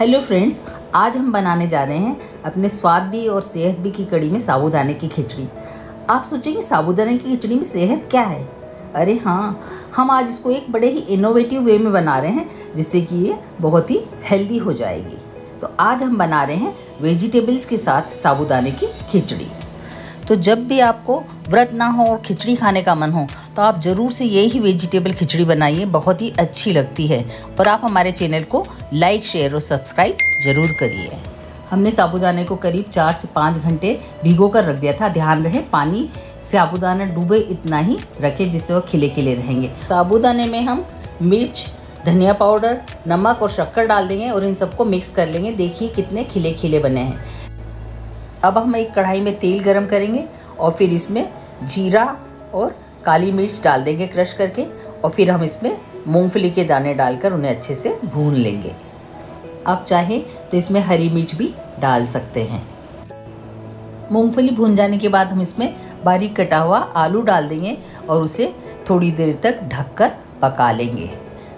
Hello friends, आज हम बनाने जा रहे हैं अपने स्वाद भी और सेहत भी की कड़ी में साबूदाने की खिचड़ी। आप सोचेंगे साबूदाने की खिचड़ी में सेहत क्या है? अरे हाँ, हम आज इसको एक बड़े ही इनोवेटिव वे में बना रहे हैं जिससे कि ये बहुत ही हेल्दी हो जाएगी। तो आज हम बना रहे हैं वेजिटेबल्स के साथ साबूदाने की खिचड़ी। तो जब भी आपको व्रत ना हो और खिचड़ी खाने का मन हो तो आप ज़रूर से यही वेजिटेबल खिचड़ी बनाइए, बहुत ही अच्छी लगती है। और आप हमारे चैनल को लाइक, शेयर और सब्सक्राइब ज़रूर करिए। हमने साबूदाने को करीब 4 से 5 घंटे भिगो कर रख दिया था। ध्यान रहे, पानी साबूदाना डूबे इतना ही रखें जिससे वह खिले खिले रहेंगे। साबूदाने में हम मिर्च, धनिया पाउडर, नमक और शक्कर डाल देंगे और इन सबको मिक्स कर लेंगे। देखिए कितने खिले खिले बने हैं। अब हम एक कढ़ाई में तेल गरम करेंगे और फिर इसमें जीरा और काली मिर्च डाल देंगे क्रश करके, और फिर हम इसमें मूंगफली के दाने डालकर उन्हें अच्छे से भून लेंगे। आप चाहें तो इसमें हरी मिर्च भी डाल सकते हैं। मूंगफली भून जाने के बाद हम इसमें बारीक कटा हुआ आलू डाल देंगे और उसे थोड़ी देर तक ढककर पका लेंगे।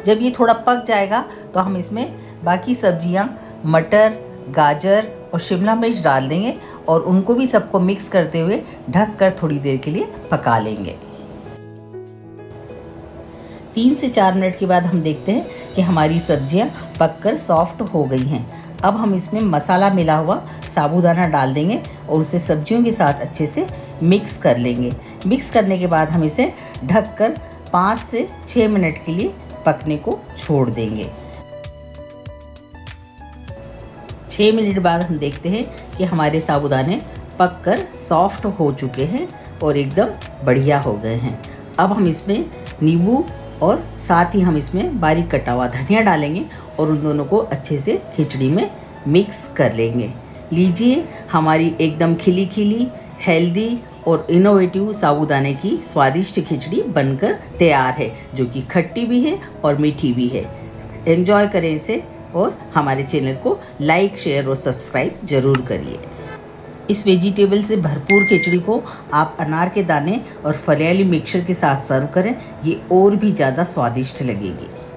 जब ये थोड़ा पक जाएगा तो हम इसमें बाकी सब्जियां, मटर, गाजर और शिमला मिर्च डाल देंगे और उनको भी सबको मिक्स करते हुए ढक कर थोड़ी देर के लिए पका लेंगे। 3 से 4 मिनट के बाद हम देखते हैं कि हमारी सब्जियां पककर सॉफ्ट हो गई हैं। अब हम इसमें मसाला मिला हुआ साबूदाना डाल देंगे और उसे सब्जियों के साथ अच्छे से मिक्स कर लेंगे। मिक्स करने के बाद हम इसे ढक कर 5 से 6 मिनट के लिए पकने को छोड़ देंगे। 6 मिनट बाद हम देखते हैं कि हमारे साबूदाने पककर सॉफ्ट हो चुके हैं और एकदम बढ़िया हो गए हैं। अब हम इसमें नींबू और साथ ही हम इसमें बारीक कटा हुआ धनिया डालेंगे और उन दोनों को अच्छे से खिचड़ी में मिक्स कर लेंगे। लीजिए, हमारी एकदम खिली खिली, हेल्दी और इनोवेटिव साबूदाने की स्वादिष्ट खिचड़ी बनकर तैयार है, जो कि खट्टी भी है और मीठी भी है। एंजॉय करें इसे और हमारे चैनल को लाइक, शेयर और सब्सक्राइब ज़रूर करिए। इस वेजिटेबल से भरपूर खिचड़ी को आप अनार के दाने और फलियाली मिक्सचर के साथ सर्व करें, ये और भी ज़्यादा स्वादिष्ट लगेगी।